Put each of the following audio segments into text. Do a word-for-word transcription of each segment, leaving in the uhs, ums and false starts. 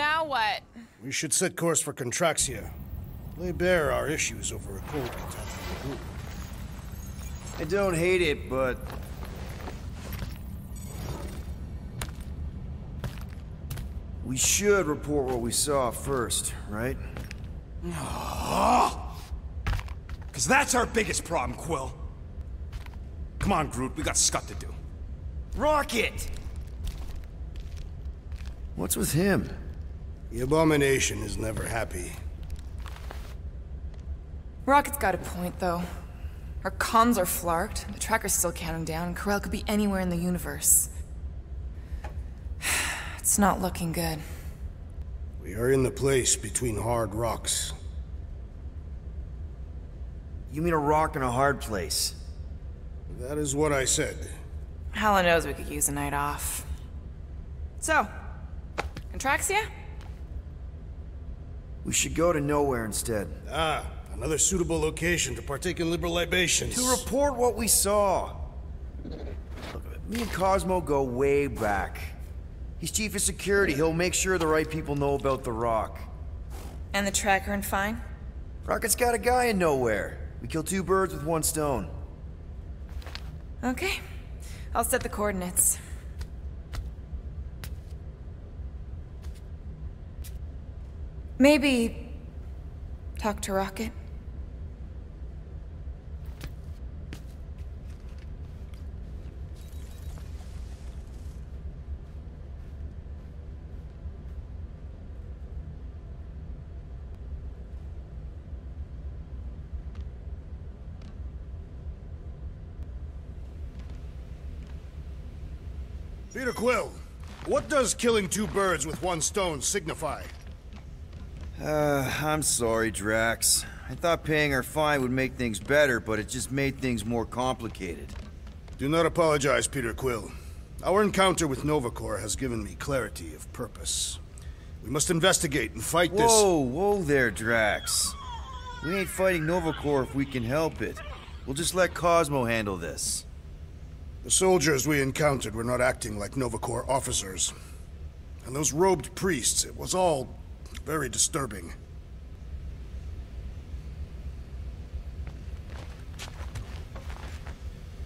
Now what? We should set course for Contraxia. Lay bare our issues over a cold container. I don't hate it, but... we should report what we saw first, right? Because that's our biggest problem, Quill. Come on, Groot, we got scut to do. Rocket! What's with him? The abomination is never happy. Rocket's got a point, though. Our comms are flarked, the trackers still count him down, and Corell could be anywhere in the universe. It's not looking good. We are in the place between hard rocks. You mean a rock in a hard place? That is what I said. Hella knows we could use a night off. So, Contraxia? We should go to nowhere instead. Ah, another suitable location to partake in liberal libations. To report what we saw. Me and Cosmo go way back. He's chief of security. He'll make sure the right people know about the rock. And the tracker and fine? Rocket's got a guy in nowhere. We kill two birds with one stone. Okay. I'll set the coordinates. Maybe... talk to Rocket. Peter Quill, what does killing two birds with one stone signify? Uh, I'm sorry, Drax. I thought paying our fine would make things better, but it just made things more complicated. Do not apologize, Peter Quill. Our encounter with Nova Corps has given me clarity of purpose. We must investigate and fight this- Whoa, whoa there, Drax. We ain't fighting Nova Corps if we can help it. We'll just let Cosmo handle this. The soldiers we encountered were not acting like Nova Corps officers. And those robed priests, it was all very disturbing.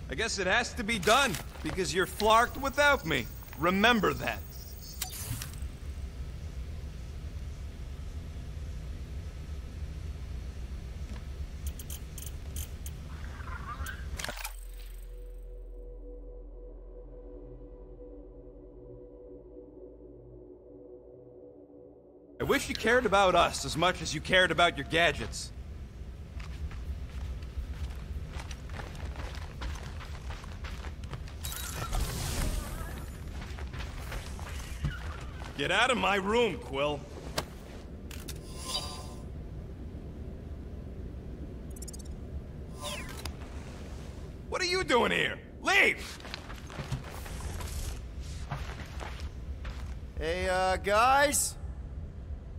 I guess it has to be done, because you're flarked without me. Remember that. I wish you cared about us as much as you cared about your gadgets. Get out of my room, Quill. What are you doing here? Leave! Hey, uh, guys?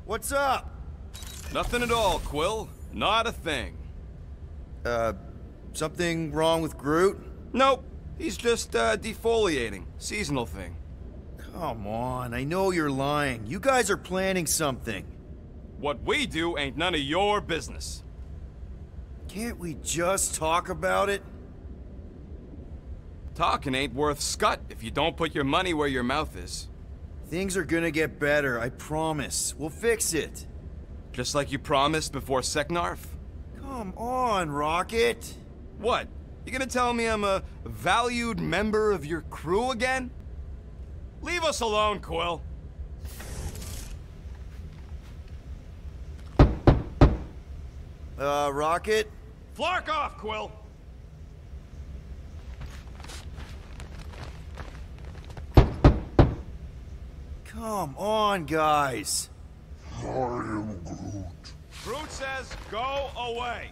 What's up? Nothing at all, Quill. Not a thing. Uh, something wrong with Groot? Nope. He's just, uh, defoliating. Seasonal thing. Come on, I know you're lying. You guys are planning something. What we do ain't none of your business. Can't we just talk about it? Talking ain't worth scut if you don't put your money where your mouth is. Things are gonna get better, I promise. We'll fix it. Just like you promised before Seknarf? Come on, Rocket! What? You gonna tell me I'm a valued member of your crew again? Leave us alone, Quill! Uh, Rocket? Flark off, Quill! Come on, guys. I am Groot. Groot says, go away.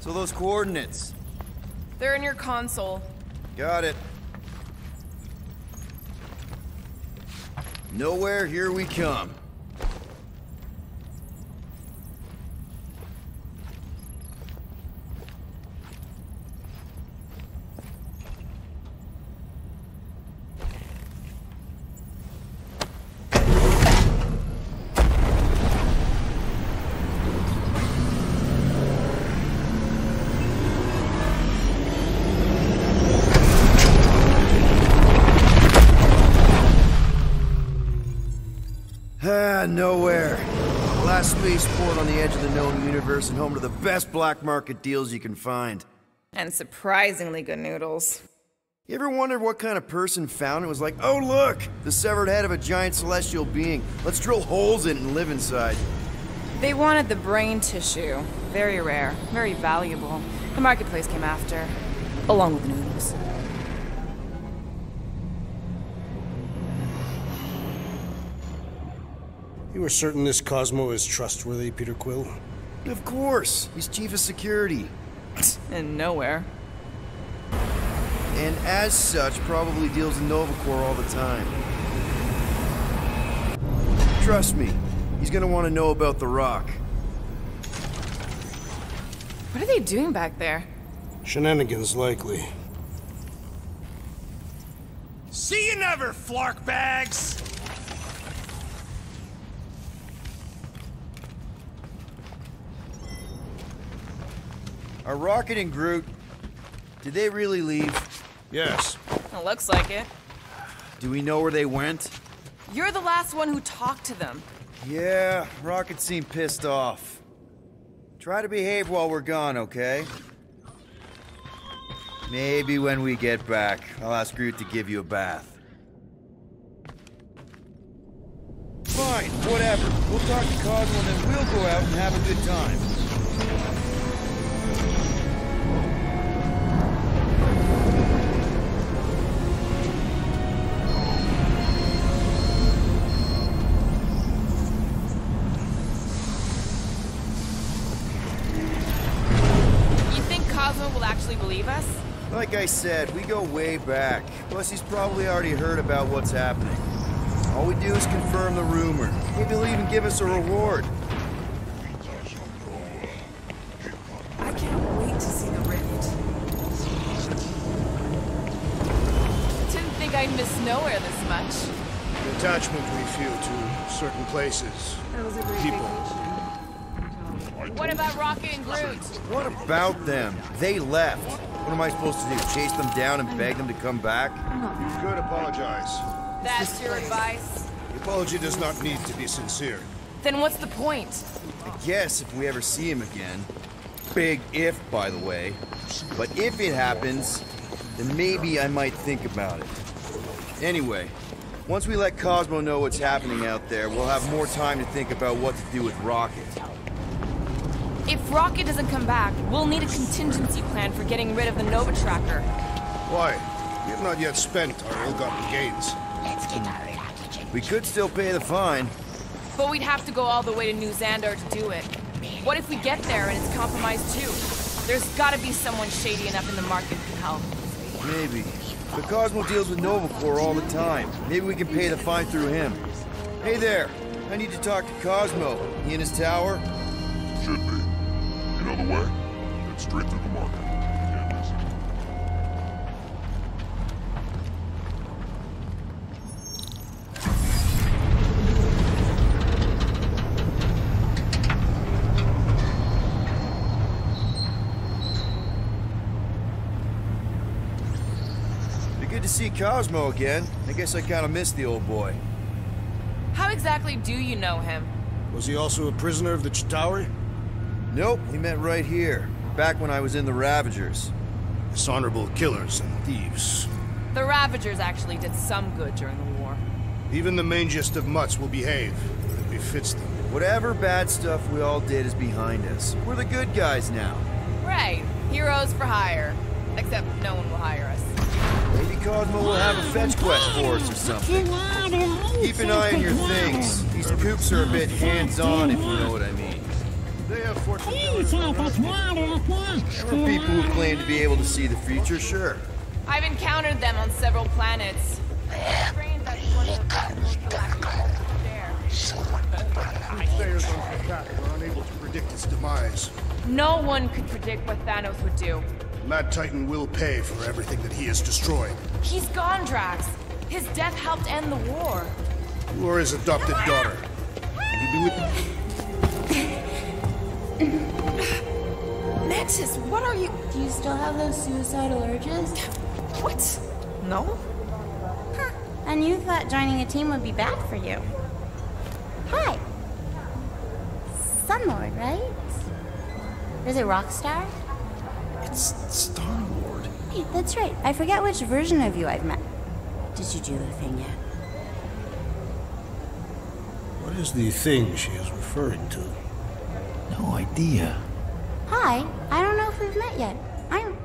So those coordinates? They're in your console. Got it. Nowhere, here we come. got nowhere. Last spaceport on the edge of the known universe and home to the best black market deals you can find. And surprisingly good noodles. You ever wondered what kind of person found it was like, oh look, the severed head of a giant celestial being. Let's drill holes in it and live inside. They wanted the brain tissue. Very rare, very valuable. The marketplace came after, along with the noodles. You are certain this Cosmo is trustworthy, Peter Quill? Of course. He's chief of security. And nowhere. And as such, probably deals in Nova Corps all the time. Trust me, he's gonna want to know about the rock. What are they doing back there? Shenanigans, likely. See you never, flark bags! Are Rocket and Groot, did they really leave? Yes. It looks like it. Do we know where they went? You're the last one who talked to them. Yeah, Rocket seemed pissed off. Try to behave while we're gone, okay? Maybe when we get back, I'll ask Groot to give you a bath. Fine, whatever. We'll talk to Cosmo and then we'll go out and have a good time. Like I said, we go way back. Plus, he's probably already heard about what's happening. All we do is confirm the rumor. Maybe he'll even give us a reward. I can't wait to see the rift. Didn't think I'd miss nowhere this much. The attachment we feel to certain places, people. What about Rocket and Groot? What about them? They left. What am I supposed to do? Chase them down and beg them to come back? You could apologize. That's your advice? The apology does not need to be sincere. Then what's the point? I guess if we ever see him again. Big if, by the way. But if it happens, then maybe I might think about it. Anyway, once we let Cosmo know what's happening out there, we'll have more time to think about what to do with Rocket. If Rocket doesn't come back, we'll need a contingency plan for getting rid of the Nova Tracker. Why? We have not yet spent our ill-gotten gains. Let's get our Rocket. We could still pay the fine. But we'd have to go all the way to New Xandar to do it. What if we get there and it's compromised too? There's gotta be someone shady enough in the market to help. Maybe. But Cosmo deals with Nova Corps all the time. Maybe we can pay the fine through him. Hey there, I need to talk to Cosmo. He in his tower? Should be. You know the way? Head straight through the market. Can't miss it. Good to see Cosmo again. I guess I kind of missed the old boy. How exactly do you know him? Was he also a prisoner of the Chitauri? Nope, we met right here, back when I was in the Ravagers. Dishonorable killers and thieves. The Ravagers actually did some good during the war. Even the mangiest of mutts will behave, when it befits them. Whatever bad stuff we all did is behind us. We're the good guys now. Right, heroes for hire. Except no one will hire us. Maybe Cosmo will have a fetch quest for us or something. Keep an eye on your things. These poops are a bit hands-on, if you know what I mean. They have fortune tellers. There were people who claim to be able to see the future, sure. I've encountered them on several planets. Were unable to predict its demise. No one could predict what Thanos would do. Mad Titan will pay for everything that he has destroyed. He's gone, Drax. His death helped end the war. You are his adopted daughter. Can you be with me? Mantis, what are you? Do you still have those suicidal urges? What? No? Huh. And you thought joining a team would be bad for you. Hi. Sunlord, right? Or is it Rockstar? It's Starlord. Hey, that's right. I forget which version of you I've met. Did you do the thing yet? What is the thing she is referring to? No idea. Hi. I don't know if we've met yet. I'm...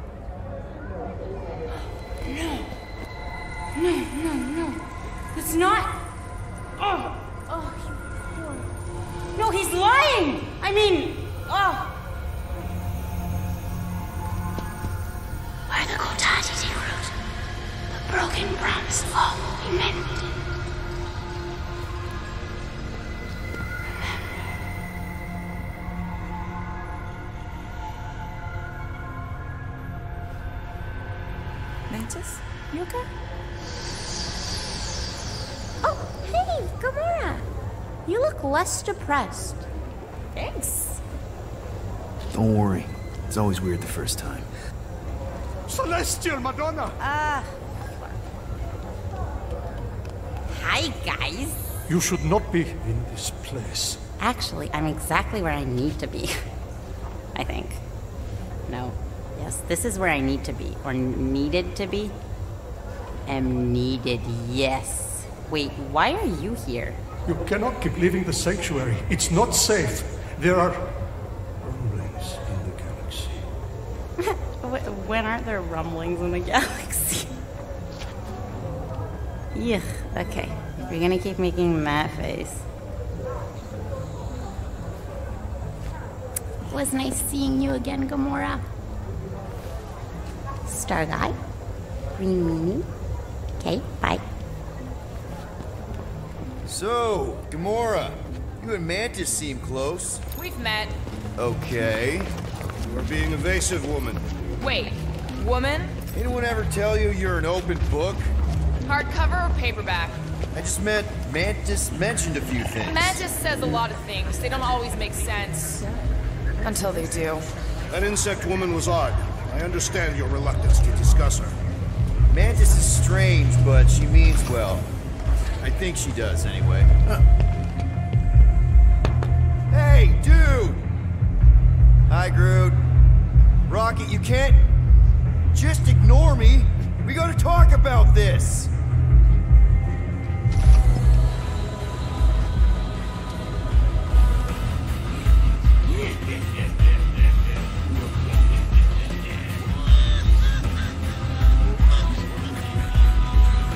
No. No, no, no. It's not... Oh, oh, you poor... No, he's lying! I mean... Oh... Where the Kotati root, the broken promise of all will be mended. Mantis, you okay? Oh, hey, Gamora! You look less depressed. Thanks. Don't worry. It's always weird the first time. Celestial Madonna! Ah. Uh, hi, guys. You should not be in this place. Actually, I'm exactly where I need to be. I think. No. Yes, this is where I need to be, or needed to be. Am needed, yes. Wait, why are you here? You cannot keep leaving the sanctuary. It's not safe. There are rumblings in the galaxy. When aren't there rumblings in the galaxy? Yuck, okay. You're gonna keep making that face. It was nice seeing you again, Gamora. Star guy, green meanie. Okay, bye. So, Gamora, you and Mantis seem close. We've met. Okay. You are being evasive, woman. Wait, woman? Anyone ever tell you you're an open book? Hardcover or paperback? I just meant Mantis mentioned a few things. Mantis says a lot of things. They don't always make sense. Until they do. That insect woman was odd. I understand your reluctance to discuss her. Mantis is strange, but she means well. I think she does, anyway. Huh. Hey, dude! Hi, Groot. Rocket, you can't... just ignore me! We gotta talk about this!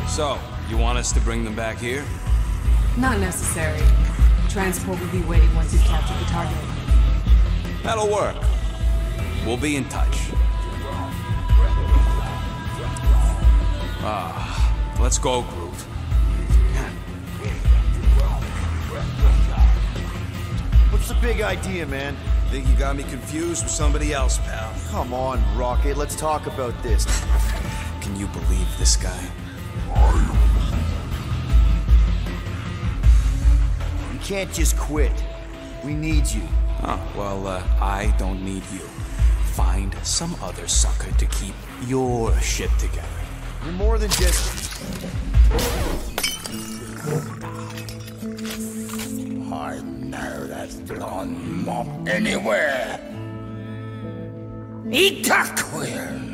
So, you want us to bring them back here? Not necessary. Transport will be waiting once you've captured the target. That'll work. We'll be in touch. Ah, let's go, Groot. What's the big idea, man? Think you got me confused with somebody else, pal. Come on, Rocket, let's talk about this. Can you believe this guy? You can't just quit. We need you. Oh, well, uh, I don't need you. Find some other sucker to keep your shit together. You're more than just... I know that blonde mop anywhere. Eat a Quill!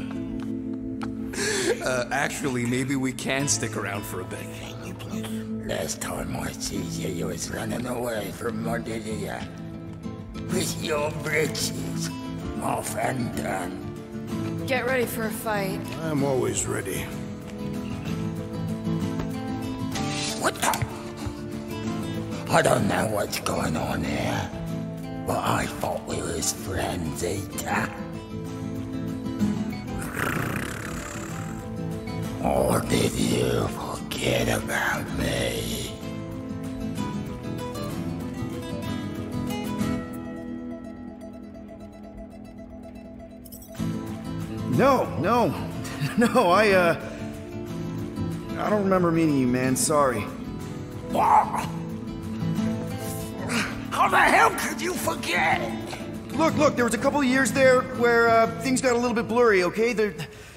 Uh, actually, maybe we can stick around for a bit. Last time I see you, you was running away from Malivia. With your britches off and done. Get ready for a fight. I'm always ready. What the? I don't know what's going on here, but I thought we was friends, Eta. Or did you forget about me? No, no, no, I, uh... I don't remember meeting you, man, sorry. How the hell could you forget? Look, look, there was a couple of years there where, uh, things got a little bit blurry, okay? There...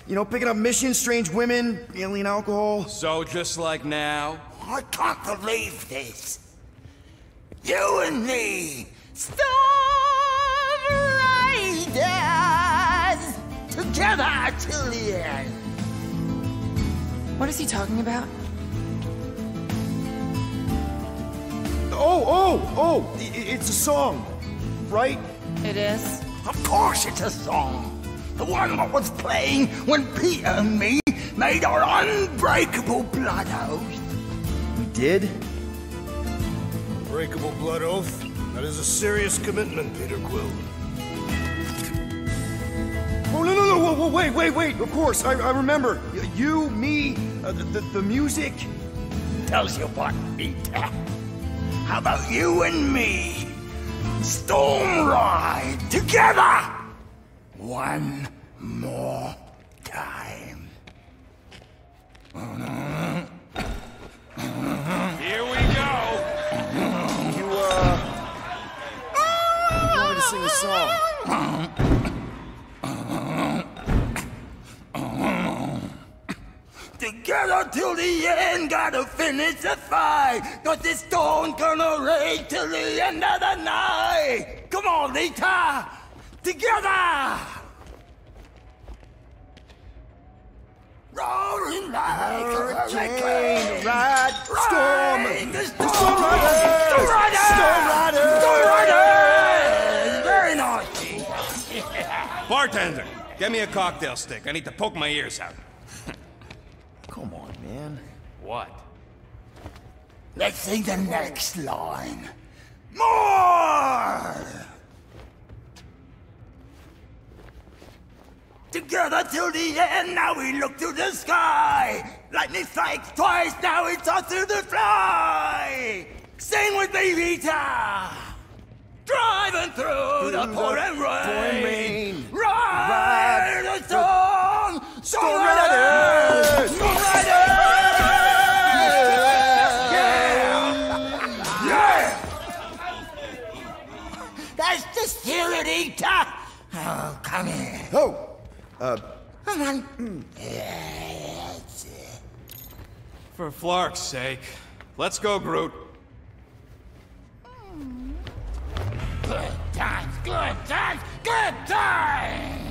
You know, picking up missions, strange women, alien alcohol. So just like now? I can't believe this. You and me, Starbriders, together till the end. What is he talking about? Oh, oh, oh! It's a song, right? It is. Of course it's a song. The one that was playing when Peter and me made our unbreakable blood oath. We did? Unbreakable blood oath? That is a serious commitment, Peter Quill. Oh, no, no, no, whoa, whoa, wait, wait, wait! Of course, I, I remember. You, me, uh, the, the, the music. Tells you what, Peter. How about you and me? Storm ride together! One more time. Here we go! You, uh... wanted to sing a song. Together till the end, gotta finish the fight! Cause this storm's gonna rage till the end of the night! Come on, Nita! Together! Roaring like a hurricane! Ride, storm! The storm! Storm riders! Storm riders! Storm riders! Storm riders! Very naughty! Bartender, get me a cocktail stick. I need to poke my ears out. Come on, man. What? Let's sing the next line. More! Together till the end, now we look to the sky! Lightning strikes twice, now it's all through the fly! Sing with me, Vita! Driving through, through the pouring rain! Ride, Ride the storm! Storm riders! Storm riders! Oh, come here. Oh! Uh... Come on. That's it. For Flark's sake. Let's go, Groot. Good times, good times, good times!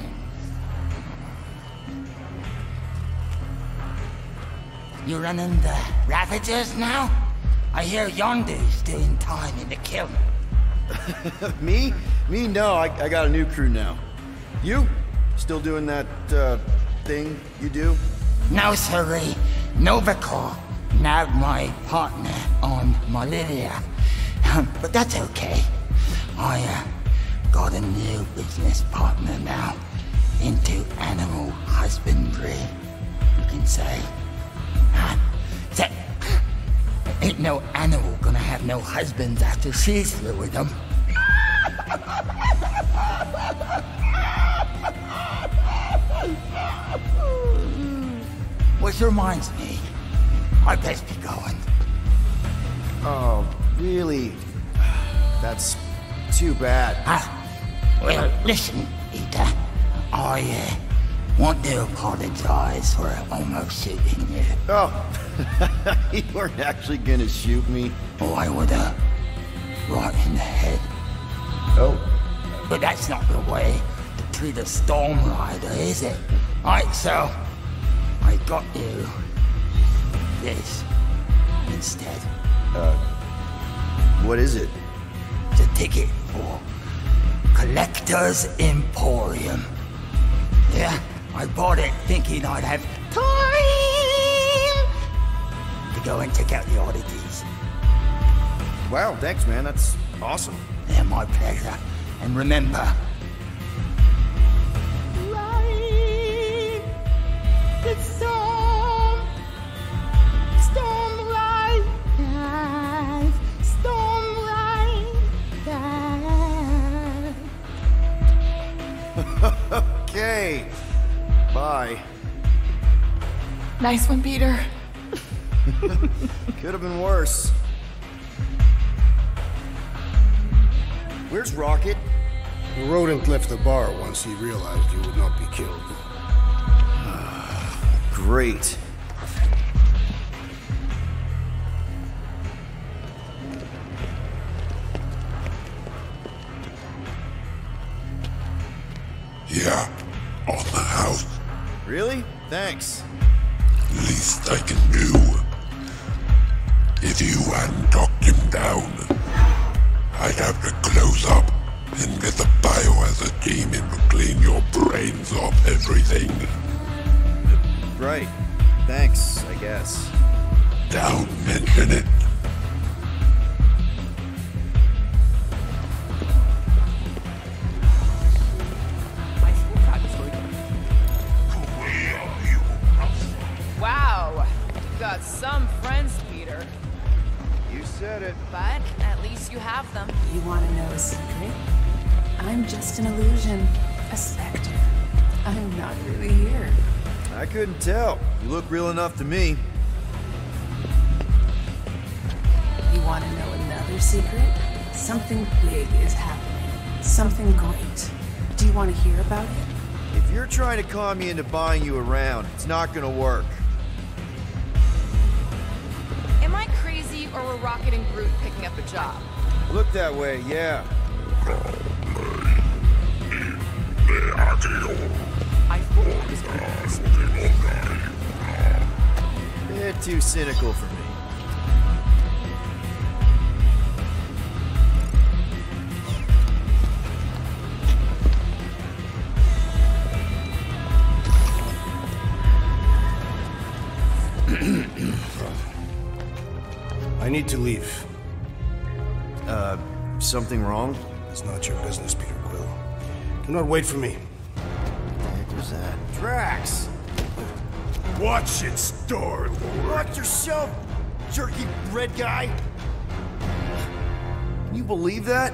You running the Ravagers now? I hear Yondu's doing time in the kiln. Me? Me? No, I, I got a new crew now. You? Still doing that, uh, thing you do? No, sorry. Nova Corps nabbed my partner on Malivia. Um, but that's okay. I, uh, got a new business partner now. Into animal husbandry, you can say. Uh, that ain't no animal gonna have no husbands after she's through with them. Which reminds me, I best be going. Oh, really? That's too bad. Ah, well, listen, Peter. I uh, want to apologize for almost shooting you. Oh. You weren't actually gonna shoot me. Oh, I would have. Right in the head. Oh. But that's not the way to treat a storm rider, is it? Alright, so I got you this instead. Uh what is it? It's a ticket for Collector's Emporium. Yeah, I bought it thinking I'd have time. Go and check out the oddities. Wow, thanks, man. That's awesome. Yeah, my pleasure. And remember, ride the storm, storm ride, storm ride. Okay. Bye. Nice one, Peter. Could have been worse. Where's Rocket? The rodent left the bar once he realized you would not be killed. Great. Thanks. Least I can do. If you hadn't knocked him down, I'd have to close up and get the biohazard team in to clean your brains off everything. Right. Thanks, I guess. Don't mention it. Wow, you got some friends, Peter. You said it. But at least you have them. You want to know a secret? I'm just an illusion, a specter. I'm not really here. I couldn't tell. You look real enough to me. You want to know another secret? Something big is happening. Something great. Do you want to hear about it? If you're trying to con me into buying you around, it's not gonna work. Am I crazy, or were Rocket and Groot picking up a job? Look that way, yeah. I thought it was crazy. They're too cynical for me. I need to leave. Uh, something wrong? It's not your business, Peter Quill. Do not wait for me. What the heck was that? Drax! Watch it, Star-Lord! Watch yourself, jerky red guy! Can you believe that?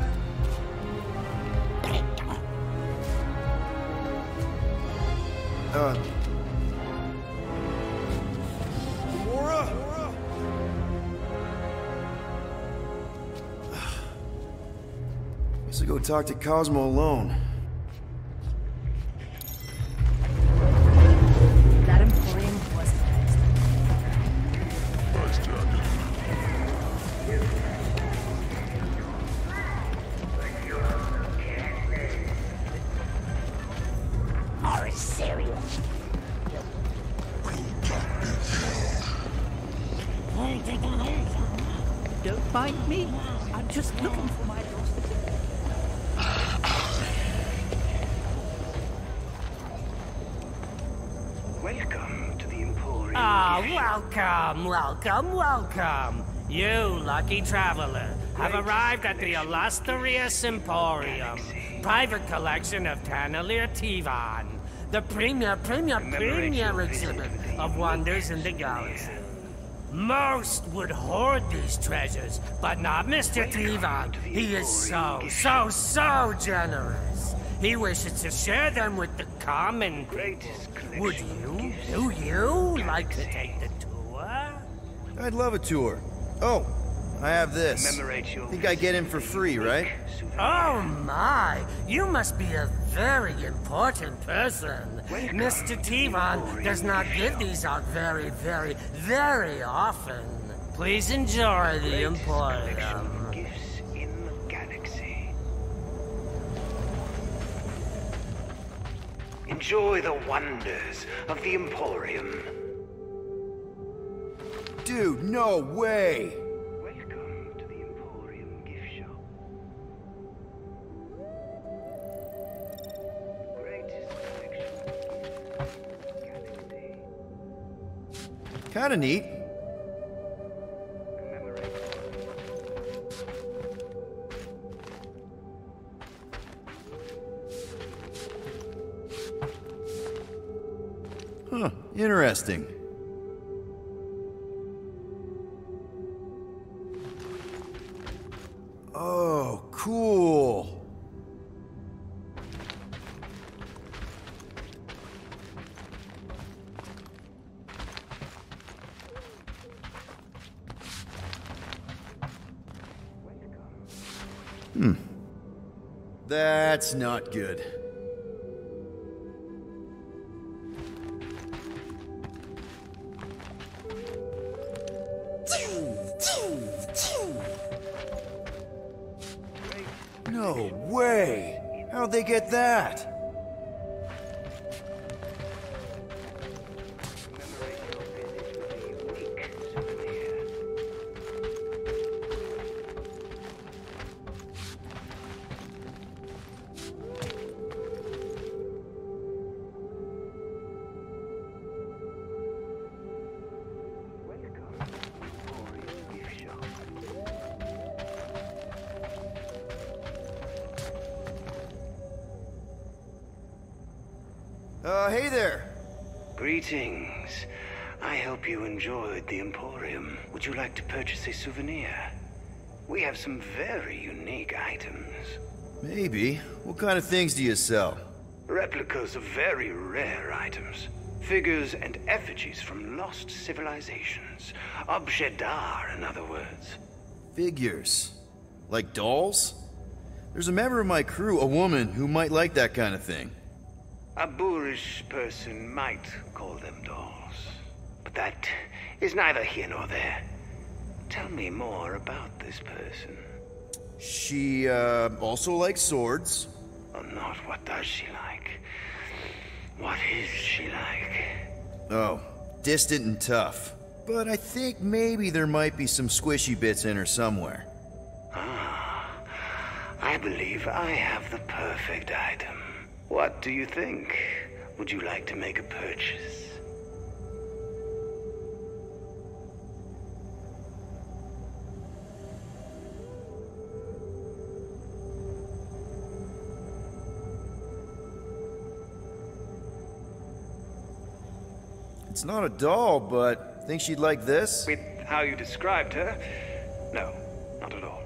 Uh... To go talk to Cosmo alone. That emporium was nice. Nice job. Are you serious? Don't mind me. I'm just looking for my lost. Welcome, welcome, welcome. You lucky traveler have arrived at the Illustria Emporium, private collection of Tanelir Tivan, the premier, premier, premier exhibit of wonders in the galaxy. Most would hoard these treasures, but not Mister Tivan. He is so, so, so generous. He wishes to share them with the common people. Would you, do you, like to take the tour? I'd love a tour. Oh, I have this. I think I get in for free, right? Oh my, you must be a very important person. Mister Tivan does not give these out very, very, very often. Please enjoy the emporium. Enjoy the wonders of the Emporium. Dude, no way! Welcome to the Emporium gift shop. Greatest collection. Kinda neat. Huh, interesting. Oh, cool. Hmm. That's not good. No way! How'd they get that? Uh, hey there. Greetings. I hope you enjoyed the Emporium. Would you like to purchase a souvenir? We have some very unique items. Maybe. What kind of things do you sell? Replicas of very rare items. Figures and effigies from lost civilizations. Objet d'art, in other words. Figures? Like dolls? There's a member of my crew, a woman, who might like that kind of thing. A boorish person might call them dolls. But that is neither here nor there. Tell me more about this person. She, uh, also likes swords. Oh, not what does she like. What is she like? Oh, distant and tough. But I think maybe there might be some squishy bits in her somewhere. Ah, I believe I have the perfect item. What do you think? Would you like to make a purchase? It's not a doll, but I think she'd like this? With how you described her? No, not at all.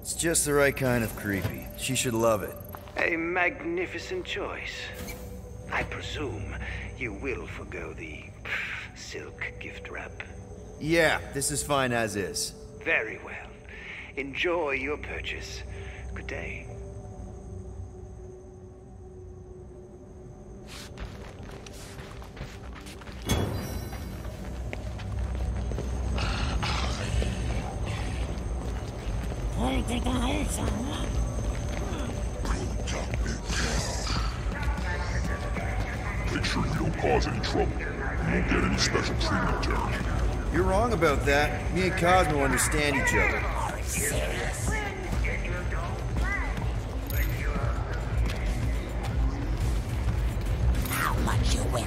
It's just the right kind of creepy. She should love it. A magnificent choice. I presume you will forgo the pff, silk gift wrap. Yeah, this is fine as is. Very well. Enjoy your purchase. Good day. Make sure you don't cause any trouble. You won't get any special treatment, Jeremy. You're wrong about that. Me and Cosmo understand each other. Are you serious? How much you win?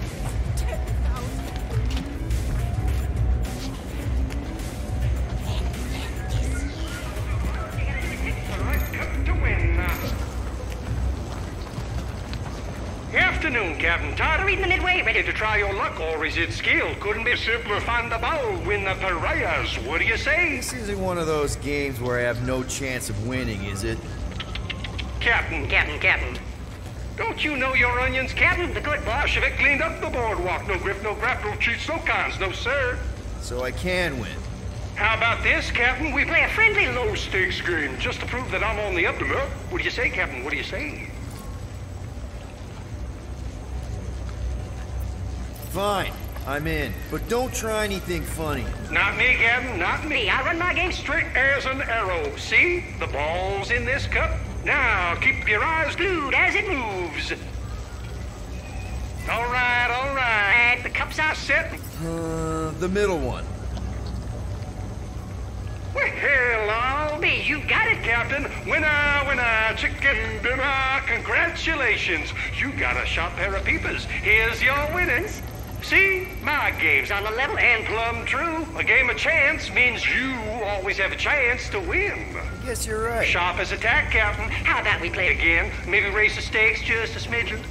Afternoon, Captain Todd. Read the midway, ready to try your luck, or is it skill? Couldn't be simpler, find the bowl, win the pariahs. What do you say? This isn't one of those games where I have no chance of winning, is it? Captain, Captain, Captain. Don't you know your onions, Captain? The good Bolshevik cleaned up the boardwalk. No grip, no grab, no cheats, no cons, no sir. So I can win. How about this, Captain? We play a friendly low-stakes game just to prove that I'm on the up and up. What do you say, Captain? What do you say? Fine, I'm in. But don't try anything funny. Not me, Captain, not me. I run my game straight as an arrow. See? The ball's in this cup. Now, keep your eyes glued as it moves. All right, all right. The cups are set. Uh, the middle one. Well, I'll be. You got it, Captain. Winner, winner, chicken dinner. Congratulations. You got a sharp pair of peepers. Here's your winnings. See, my game's on the level and plumb true. A game of chance means you always have a chance to win. Yes, you're right. Sharp as a tack, Captain. How about we play again? Maybe raise the stakes just a smidgen.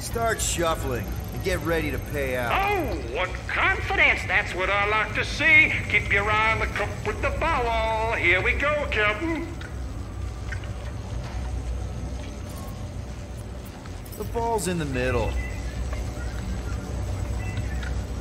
Start shuffling and get ready to pay out. Oh, what confidence! That's what I like to see. Keep your eye on the cup with the ball. Here we go, Captain. The ball's in the middle.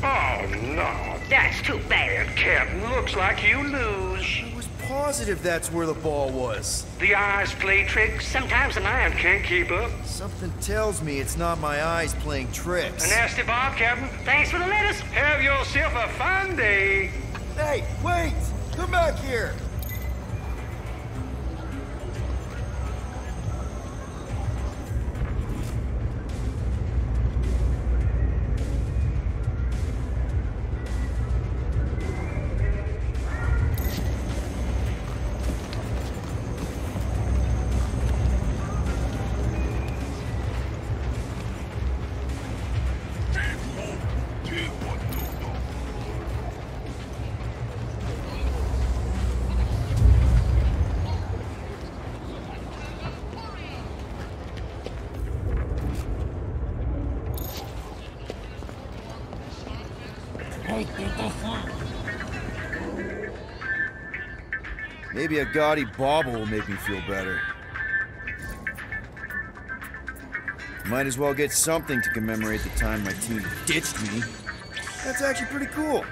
Oh, no. That's too bad, Captain. Looks like you lose. I was positive that's where the ball was. The eyes play tricks. Sometimes an eye can't keep up. Something tells me it's not my eyes playing tricks. A nasty bob, Captain. Thanks for the lettuce. Have yourself a fun day. Hey, wait! Come back here! Maybe a gaudy bauble will make me feel better. Might as well get something to commemorate the time my team ditched me. That's actually pretty cool.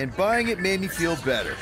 And buying it made me feel better.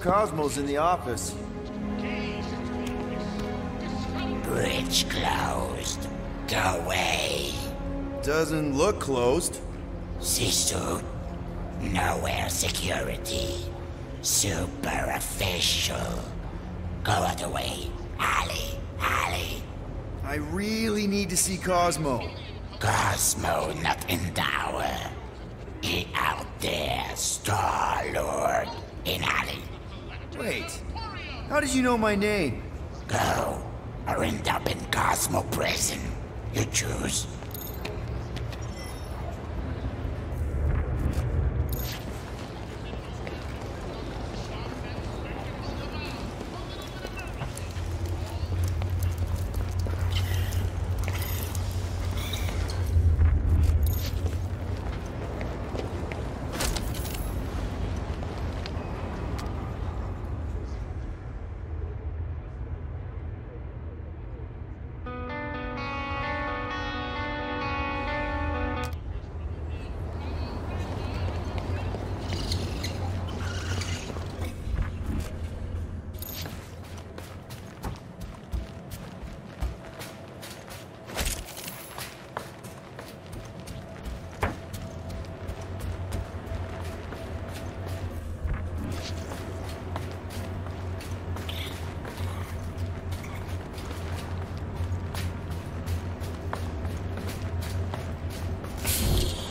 Cosmo's in the office. Bridge closed. Go away. Doesn't look closed. Sisu, nowhere security. Superficial. Go other way. Ali, Ali. I really need to see Cosmo. Cosmo not in tower. He out there, Star-Lord, in Ali. Wait, how did you know my name? Go, or end up in Cosmo prison. You choose.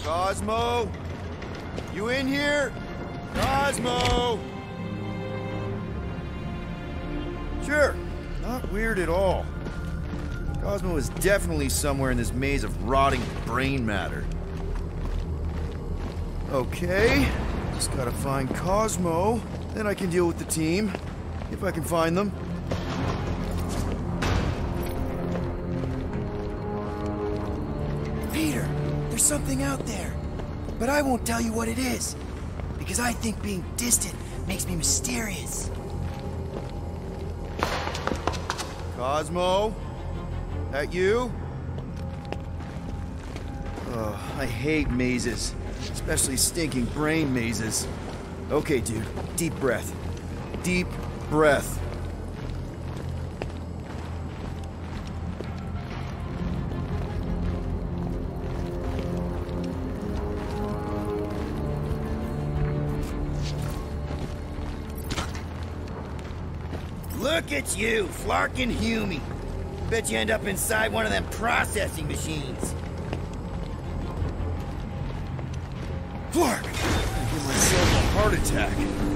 Cosmo? You in here? Cosmo! Sure, not weird at all. Cosmo is definitely somewhere in this maze of rotting brain matter. Okay, just gotta find Cosmo, then I can deal with the team, if I can find them. Something out there, but I won't tell you what it is, because I think being distant makes me mysterious. Cosmo? That you? Oh, I hate mazes, especially stinking brain mazes. Okay, dude, deep breath. Deep breath. It's you, Flarkin Hume. Bet you end up inside one of them processing machines. Flark! I give myself a heart attack.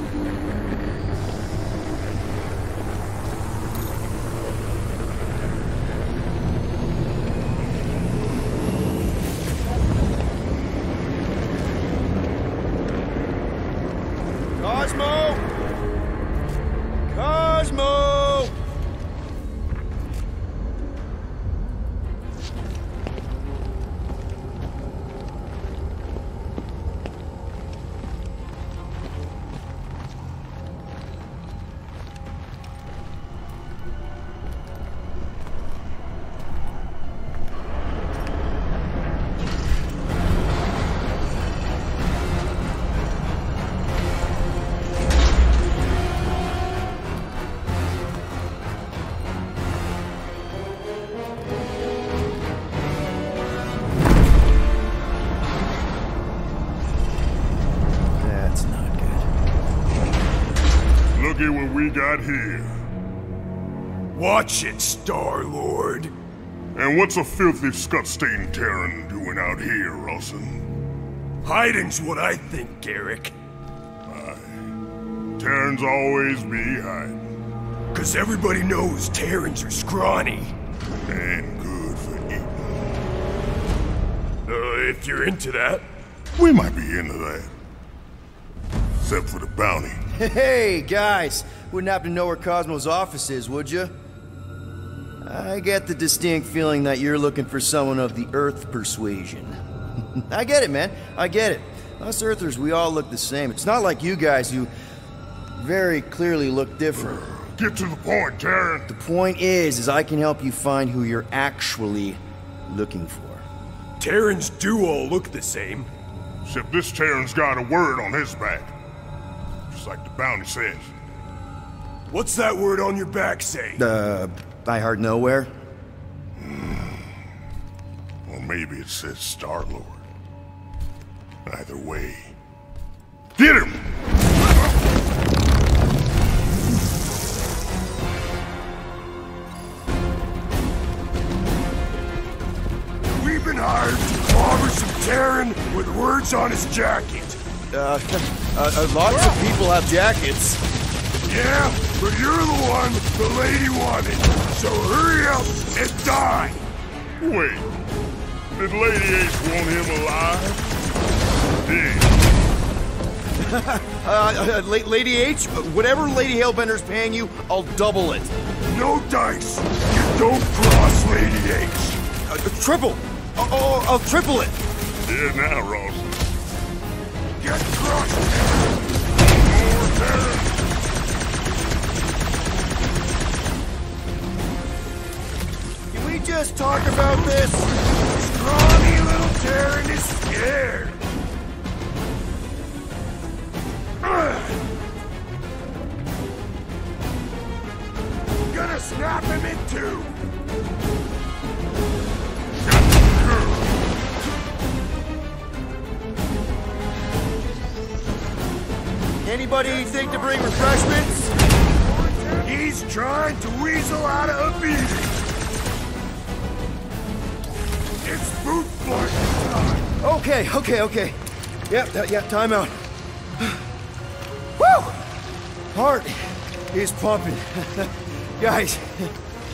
What we got here. Watch it, Star-Lord. And what's a filthy scut-stained Terran doing out here, Rossin? Hiding's what I think, Garrick. Aye. Terrans always be hiding. Cause everybody knows Terrans are scrawny. And good for eating. Uh, if you're into that. We might be into that. Except for the bounty. Hey, guys! Wouldn't happen to know where Cosmo's office is, would you? I get the distinct feeling that you're looking for someone of the Earth persuasion. I get it, man. I get it. Us Earthers, we all look the same. It's not like you guys who very clearly look different. Get to the point, Terran! The point is, is I can help you find who you're actually looking for. Terrans do all look the same. Except this Terran's got a word on his back. Like the bounty says. What's that word on your back say? Uh, I heard nowhere. Mm. Well, maybe it says Star-Lord. Either way. Get him! We've been hired to clobber some Terran with words on his jacket. Uh, uh, lots of people have jackets. Yeah, but you're the one the lady wanted. So hurry up and die. Wait, did Lady Ace want him alive? Damn. uh, uh, la Lady H, whatever Lady Hailbender's paying you, I'll double it. No dice. You don't cross Lady H. Uh, triple. Uh, oh, I'll triple it. Yeah, now, Ross. Get crushed! More Terrans! Can we just talk about this? Scrawny little Terran is scared! I'm gonna snap him in two! Anybody think to bring refreshments? He's trying to weasel out of a beat. It's boot flush time. Okay, okay, okay. Yep, yep, time out. Woo! Heart is pumping. Guys,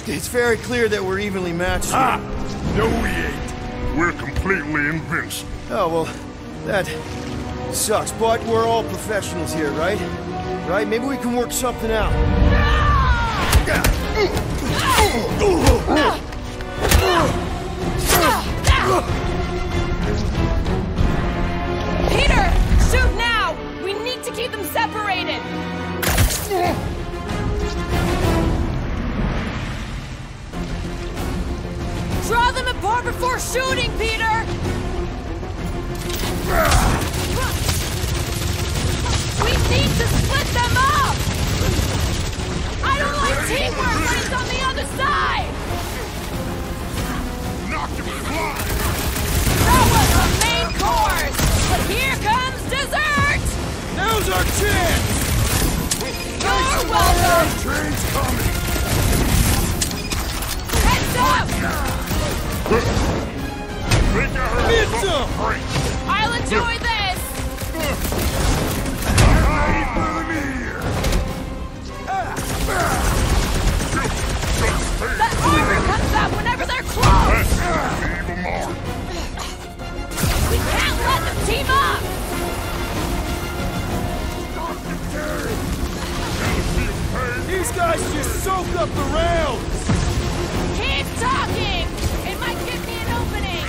it's very clear that we're evenly matched. Ah! No, we ain't. We're completely invincible. Oh, well, that... sucks, but we're all professionals here, right? Right? Maybe we can work something out. Peter! Shoot now! We need to keep them separated! Draw them apart before shooting, Peter! We need to split them up! I don't like teamwork when it's on the other side! Knocked him blind! That was the main course! But here comes dessert! Now's our chance! You're welcome! Train's coming! Heads up! Heads up! I'll enjoy this! That armor comes up whenever they're close! We can't let them team up! These guys just soaked up the rails! Keep talking! It might give me an opening!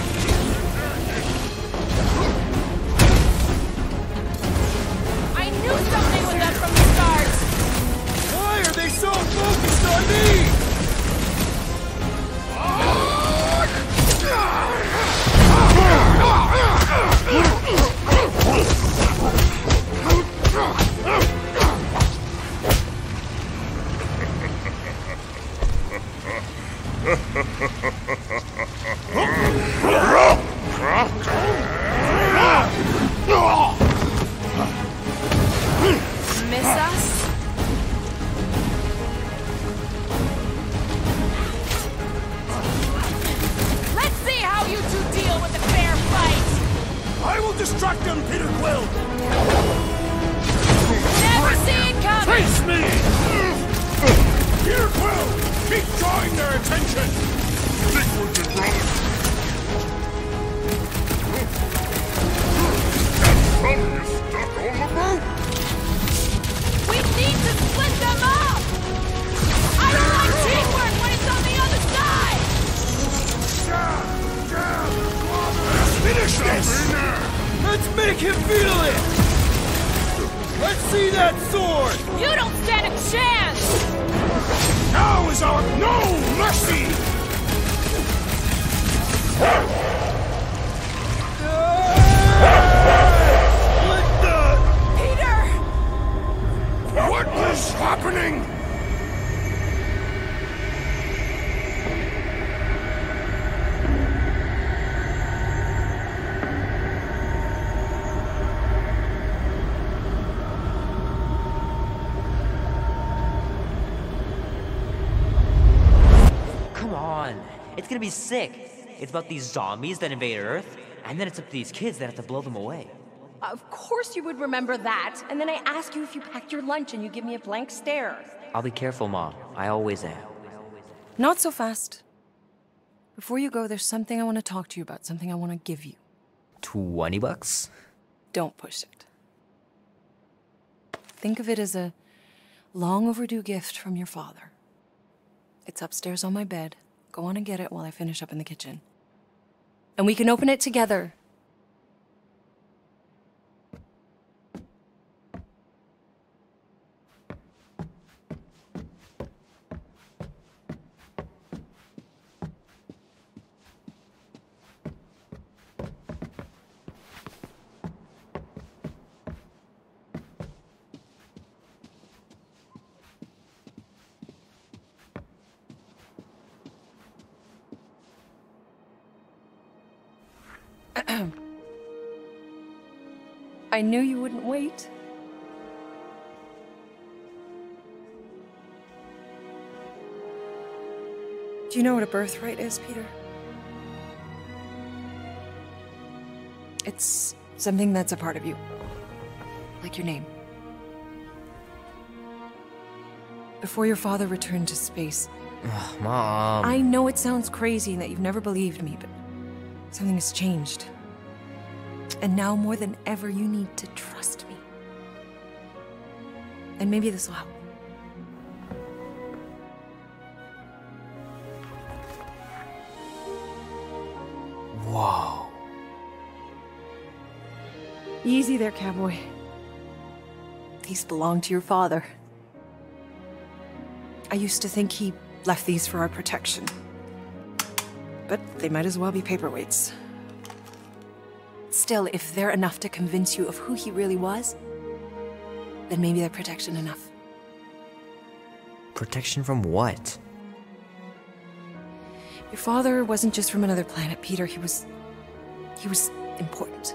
I knew something was up from the start! Why are they so focused on me? Miss us? Got him, Peter Quill! Never seen coming! Face me! Peter Quill! Keep drawing their attention! Think we're good, brother! That brother is stuck on the boat! We need to split them up! I don't like teamwork when it's on the other side! Jab! Jab! Finish this! Let's make him feel it! Let's see that sword! You don't stand a chance! Now is our no mercy! What the... Peter! What is happening? It's gonna be sick. It's about these zombies that invade Earth, and then it's up to these kids that have to blow them away. Of course you would remember that, and then I ask you if you packed your lunch and you give me a blank stare. I'll be careful, Mom. I always am. Not so fast. Before you go, there's something I want to talk to you about, something I want to give you. twenty bucks? Don't push it. Think of it as a long overdue gift from your father. It's upstairs on my bed. Go on and get it while I finish up in the kitchen. And we can open it together. I knew you wouldn't wait. Do you know what a birthright is, Peter? It's something that's a part of you, like your name. Before your father returned to space... Ugh, Mom. I know it sounds crazy and that you've never believed me, but something has changed. And now more than ever, you need to trust me. And maybe this will help. Whoa. Easy there, cowboy. These belong to your father. I used to think he left these for our protection. But they might as well be paperweights. Still, if they're enough to convince you of who he really was, then maybe they're protection enough. Protection from what? Your father wasn't just from another planet, Peter. He was... he was important.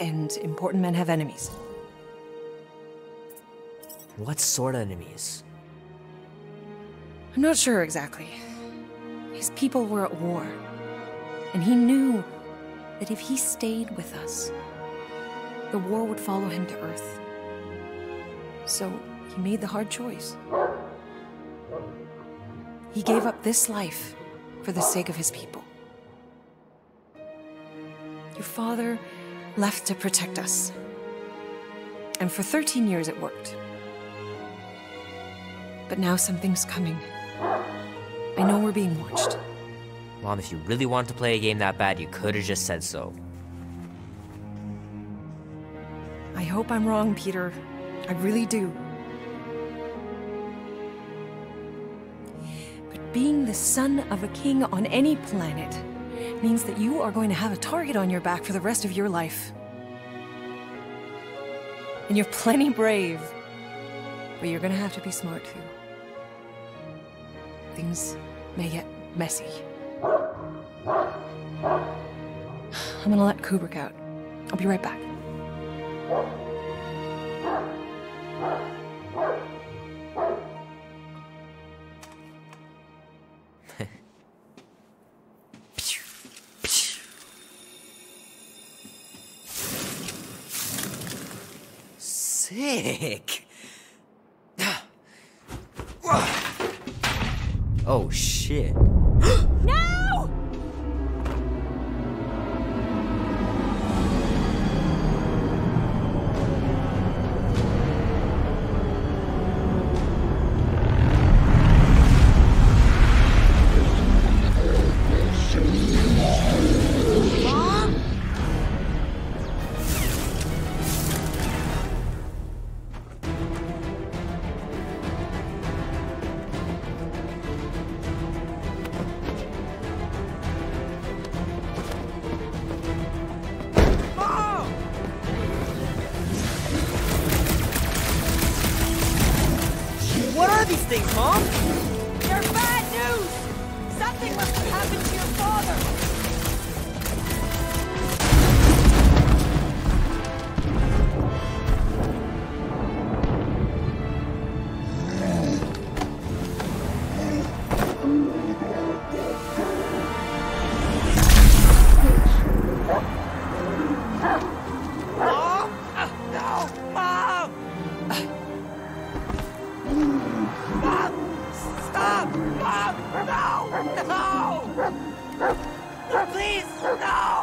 And important men have enemies. What sort of enemies? I'm not sure exactly. His people were at war. And he knew... that if he stayed with us, the war would follow him to Earth. So he made the hard choice. He gave up this life for the sake of his people. Your father left to protect us. And for thirteen years it worked. But now something's coming. I know we're being watched. Mom, if you really wanted to play a game that bad, you could have just said so. I hope I'm wrong, Peter. I really do. But being the son of a king on any planet means that you are going to have a target on your back for the rest of your life. And you're plenty brave. But you're going to have to be smart, too. Things may get messy. I'm gonna let Kubrick out. I'll be right back. sick. Oh, shit. No! Please, no!